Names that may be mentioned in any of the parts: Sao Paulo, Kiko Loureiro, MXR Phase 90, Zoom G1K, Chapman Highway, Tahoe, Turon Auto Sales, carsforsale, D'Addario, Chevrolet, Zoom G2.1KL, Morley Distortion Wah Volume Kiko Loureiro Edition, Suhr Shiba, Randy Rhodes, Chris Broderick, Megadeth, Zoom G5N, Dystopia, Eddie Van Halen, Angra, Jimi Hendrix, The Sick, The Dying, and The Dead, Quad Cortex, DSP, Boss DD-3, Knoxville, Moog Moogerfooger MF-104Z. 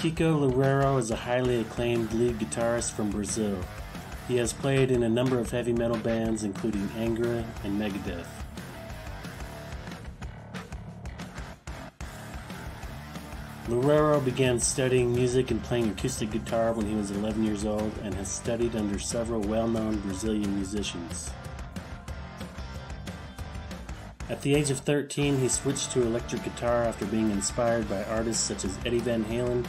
Kiko Loureiro is a highly acclaimed lead guitarist from Brazil. He has played in a number of heavy metal bands including Angra and Megadeth. Loureiro began studying music and playing acoustic guitar when he was 11 years old and has studied under several well-known Brazilian musicians. At the age of 13, he switched to electric guitar after being inspired by artists such as Eddie Van Halen,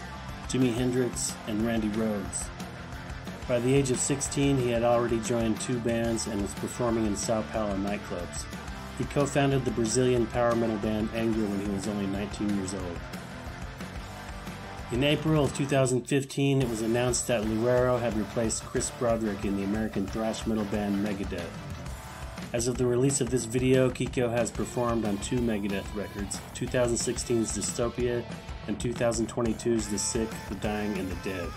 Jimi Hendrix, and Randy Rhodes. By the age of 16, he had already joined two bands and was performing in Sao Paulo nightclubs. He co-founded the Brazilian power metal band Angra when he was only 19 years old. In April of 2015, it was announced that Loureiro had replaced Chris Broderick in the American thrash metal band Megadeth. As of the release of this video, Kiko has performed on two Megadeth records, 2016's Dystopia and 2022's The Sick, The Dying, and The Dead.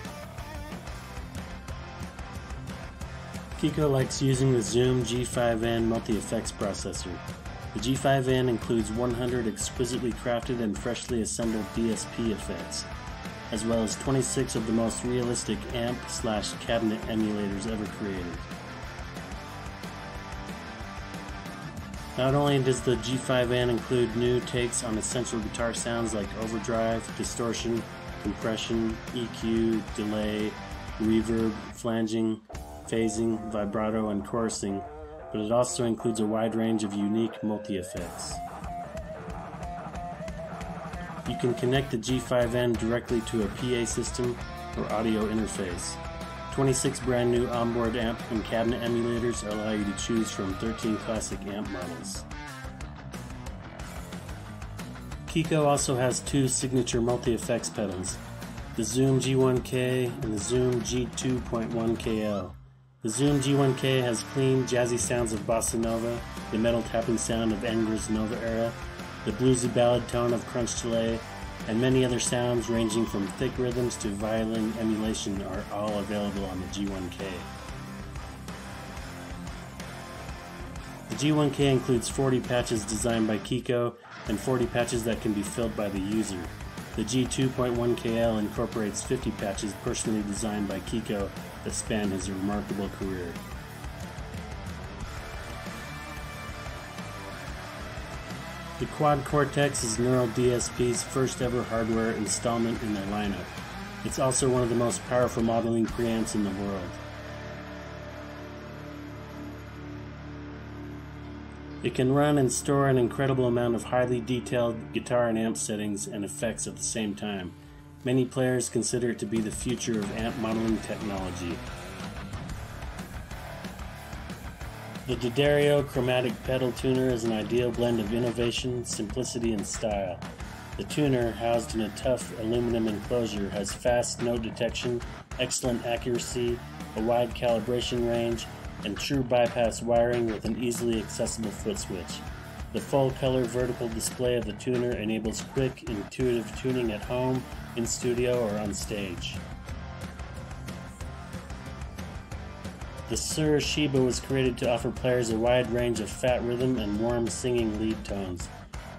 Kiko likes using the Zoom G5N multi-effects processor. The G5N includes 100 exquisitely crafted and freshly assembled DSP effects, as well as 26 of the most realistic amp/cabinet emulators ever created. Not only does the G5N include new takes on essential guitar sounds like overdrive, distortion, compression, EQ, delay, reverb, flanging, phasing, vibrato, and chorusing, but it also includes a wide range of unique multi-effects. You can connect the G5N directly to a PA system or audio interface. 26 brand new onboard amp and cabinet emulators allow you to choose from 13 classic amp models. Kiko also has two signature multi-effects pedals, the Zoom G1K and the Zoom G2.1KL. The Zoom G1K has clean, jazzy sounds of bossa nova, the metal tapping sound of Angra's Nova era, the bluesy ballad tone of Crunch Delay, and many other sounds ranging from thick rhythms to violin emulation are all available on the G1K. The G1K includes 40 patches designed by Kiko and 40 patches that can be filled by the user. The G2.1KL incorporates 50 patches personally designed by Kiko that span his remarkable career. The Quad Cortex is Neural DSP's first ever hardware installment in their lineup. It's also one of the most powerful modeling preamps in the world. It can run and store an incredible amount of highly detailed guitar and amp settings and effects at the same time. Many players consider it to be the future of amp modeling technology. The D'Addario Chromatic Pedal Tuner is an ideal blend of innovation, simplicity, and style. The tuner, housed in a tough aluminum enclosure, has fast note detection, excellent accuracy, a wide calibration range, and true bypass wiring with an easily accessible foot switch. The full-color vertical display of the tuner enables quick, intuitive tuning at home, in studio, or on stage. The Suhr Shiba was created to offer players a wide range of fat rhythm and warm singing lead tones.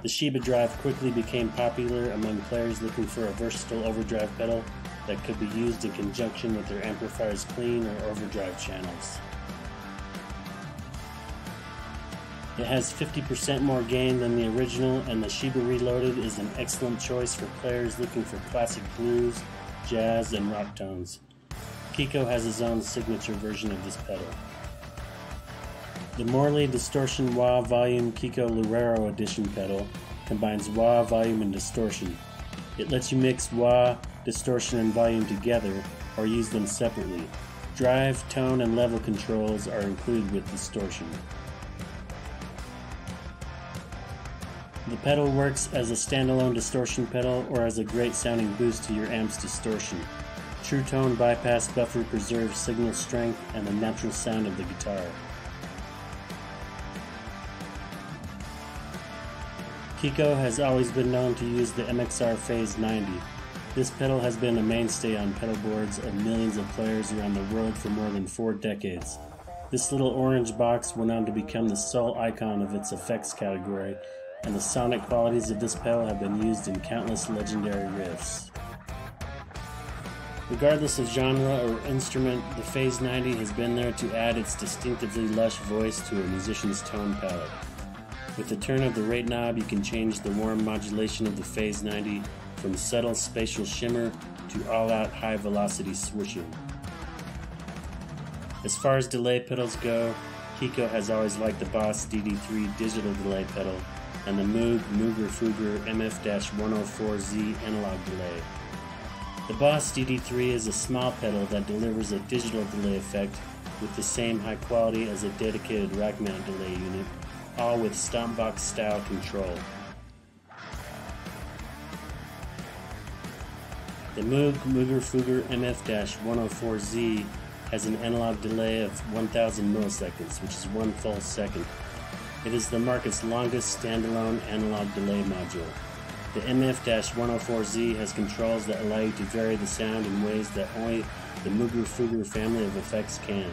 The Shiba Drive quickly became popular among players looking for a versatile overdrive pedal that could be used in conjunction with their amplifier's clean or overdrive channels. It has 50% more gain than the original, and the Shiba Reloaded is an excellent choice for players looking for classic blues, jazz, and rock tones. Kiko has his own signature version of this pedal. The Morley Distortion Wah Volume Kiko Loureiro Edition pedal combines wah, volume, and distortion. It lets you mix wah, distortion, and volume together or use them separately. Drive, tone, and level controls are included with distortion. The pedal works as a standalone distortion pedal or as a great sounding boost to your amp's distortion. True tone bypass buffer preserves signal strength and the natural sound of the guitar. Kiko has always been known to use the MXR Phase 90. This pedal has been a mainstay on pedal boards of millions of players around the world for more than 4 decades. This little orange box went on to become the sole icon of its effects category, and the sonic qualities of this pedal have been used in countless legendary riffs. Regardless of genre or instrument, the Phase 90 has been there to add its distinctively lush voice to a musician's tone palette. With the turn of the rate knob, you can change the warm modulation of the Phase 90 from subtle spatial shimmer to all-out high-velocity swishing. As far as delay pedals go, Kiko has always liked the Boss DD-3 digital delay pedal and the Moog Moogerfooger MF-104Z analog delay. The Boss DD-3 is a small pedal that delivers a digital delay effect with the same high quality as a dedicated rack mount delay unit, all with stompbox style control. The Moog Moogerfooger MF-104Z has an analog delay of 1000 milliseconds, which is 1 full second. It is the market's longest standalone analog delay module. The MF-104Z has controls that allow you to vary the sound in ways that only the Moogerfooger family of effects can.